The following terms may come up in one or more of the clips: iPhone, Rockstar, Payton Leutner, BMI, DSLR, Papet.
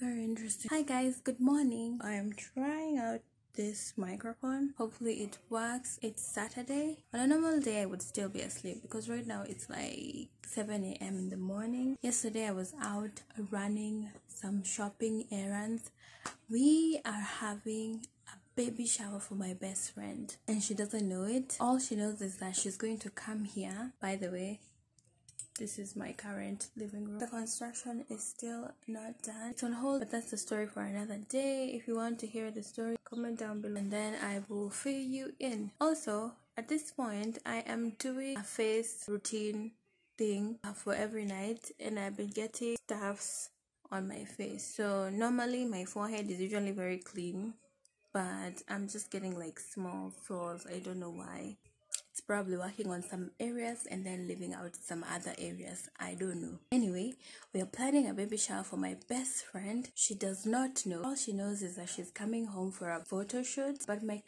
Very interesting. Hi guys, good morning. I'm trying out this microphone. Hopefully it works. It's Saturday. On a normal day I would still be asleep because right now it's like 7 a.m. in the morning. Yesterday I was out running some shopping errands. We are having a baby shower for my best friend and she doesn't know it. All she knows is that she's going to come here. By the way, this is my current living room. The construction is still not done. It's on hold, but that's the story for another day. If you want to hear the story, comment down below and then I will fill you in. Also, at this point, I am doing a face routine thing for every night and I've been getting stuffs on my face. So normally my forehead is usually very clean, but I'm just getting like small flaws. I don't know why. It's probably working on some areas and then leaving out some other areas. I don't know. Anyway, we are planning a baby shower for my best friend. She does not know. All she knows is that she's coming home for a photo shoot, but my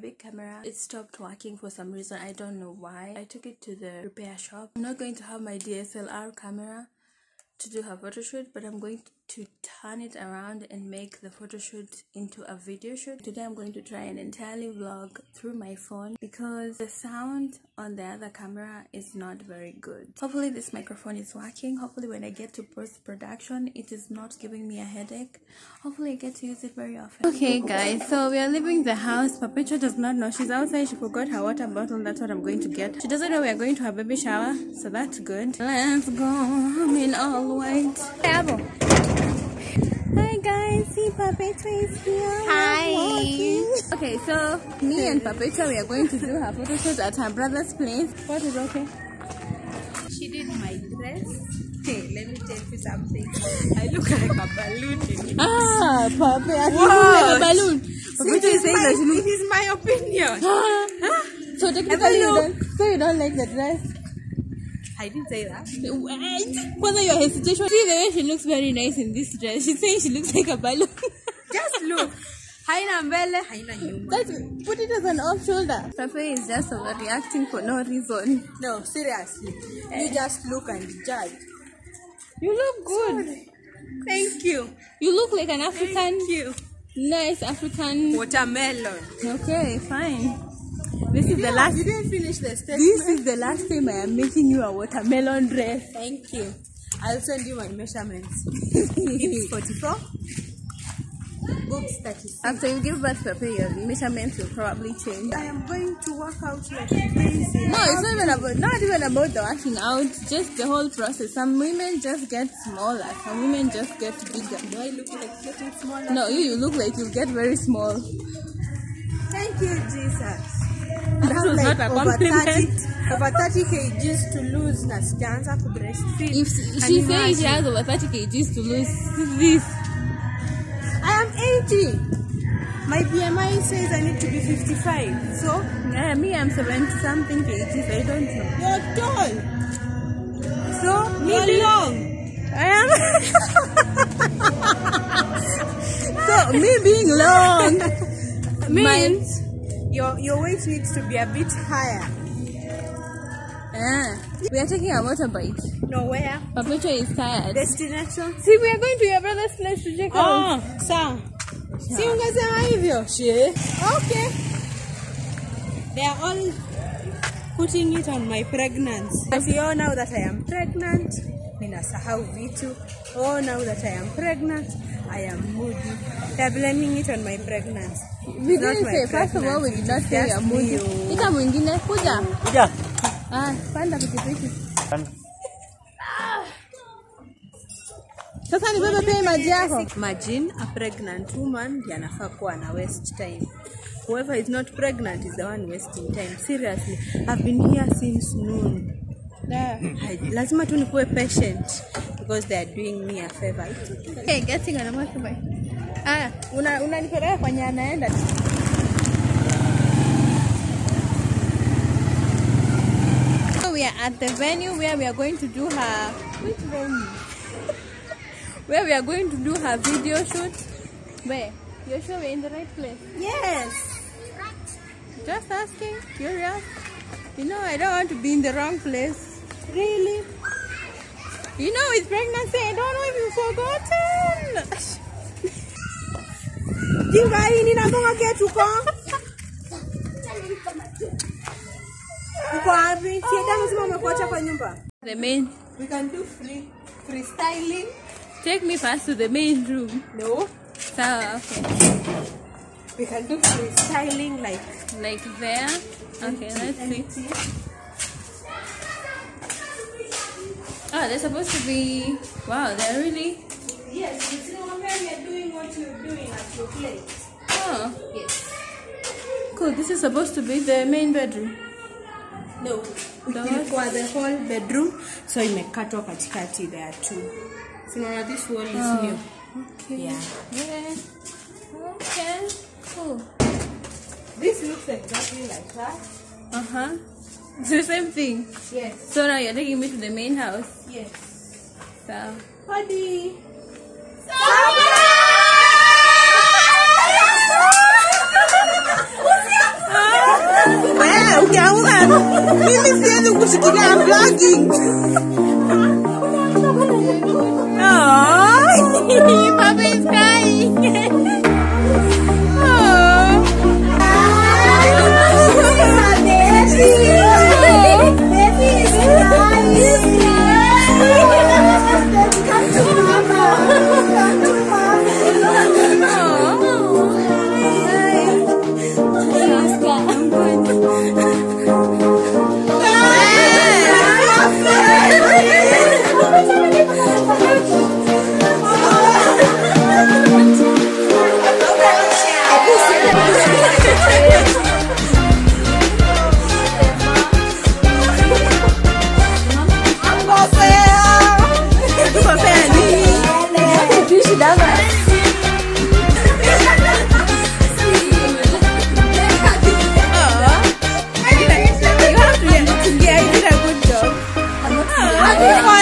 big camera, it stopped working for some reason. I don't know why. I took it to the repair shop. I'm not going to have my DSLR camera to do her photo shoot, but I'm going to turn it around and make the photo shoot into a video shoot. Today I'm going to try and entirely vlog through my phone because the sound on the other camera is not very good. Hopefully this microphone is working. Hopefully when I get to post-production it is not giving me a headache. Hopefully I get to use it very often. Okay guys, so we are leaving the house. Papet does not know. She's outside. She forgot her water bottle. That's what I'm going to get. She doesn't know we are going to her baby shower, so that's good. Let's go. I'm in all white. Hi guys, see Papet is here. Hi. Okay, so me and Papet, we are going to do her photo shoot at her brother's place. What is okay? She did my dress. Okay, let me tell you something. I look like a balloon. Ah, Papet, I look like a balloon. Papet is saying that she looks. It is my opinion. So technically, you don't like the dress. I didn't say that. What are your hesitation? See the way she looks very nice in this dress. She's saying she looks like a balloon. Just look. Haina mbele, haina nyuma. Put it as an off-shoulder. Papet is just overreacting for no reason. No, seriously. You just look and judge. You look good. Sorry. Thank you. You look like an African. Thank you. Nice African. Watermelon. Okay, fine. You didn't finish the statement. This is the last time I am making you a watermelon dress. Thank you. I'll send you my measurements. It's 44. Boobs 36. After you give birth, Papet, your measurements will probably change. I am going to work out like crazy. No, it's not even about the working out. Just the whole process. Some women just get smaller. Some women just get bigger. Do I look like getting smaller? No, you look like you get very small. Thank you, Jesus. That was like not a compliment. Over 30 kgs to lose, Nastianza could breastfeed. If she says she has over 30 kgs to lose, this. I am 80. My BMI says I need to be 55. So, yeah, me, I'm 70-something kgs. I don't know. You're tall. So, me long. I am. So, me being long means. Your weight needs to be a bit higher. Ah, we are taking a motorbike. No, where? Papet is tired. Destination. See, we are going to your brother's place to check out. Oh, sir. See, you guys are hivyo. Okay. They are all putting it on my pregnancy. But you all know that I am pregnant. Ninasahau vitu. Oh, now that I am pregnant, I am moody. They are blaming it on my pregnancy. We didn't say, first of all, we did not say you are moody. Ika mwingine, kuja. Kuja. Ah, panda kutipiki. Panda. Sasa ni bebe pei maji yako. Imagine a pregnant woman yanafaa kuwa na waste time. Whoever is not pregnant is the one wasting time. Seriously, I've been here since noon. Yeah. Lazima tu nikuwe patient. Because they are doing me a favor. Okay, getting on a motorbike. Ah, unanipeleka kwenye anaenda. So we are at the venue where we are going to do her. Which venue? Where we are going to do her video shoot. Where? You're sure we're in the right place? Yes. Just asking, curious. You know, I don't want to be in the wrong place. Really? You know it's pregnancy, I don't know if you've forgotten. You guys, you need to go get you come. The main. We can do freestyling. Take me first to the main room. No. So okay. We can do freestyling like there. Okay, let's see. Oh, they're supposed to be. Wow, they're really. Yes, it's not where you're doing what you're doing at your place. Oh, yes. Cool. This is supposed to be the main bedroom. No, ilikuwa the whole bedroom, so imekatwa katikati there too. So now this wall is new. Okay. Yeah. Yeah. Okay. Cool. This looks exactly like that. Uh-huh. It's the same thing. Yes. So now you're taking me to the main house. Yes. So. Party. Oh, Papa is crying.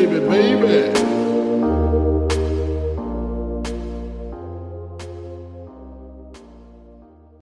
Baby, baby.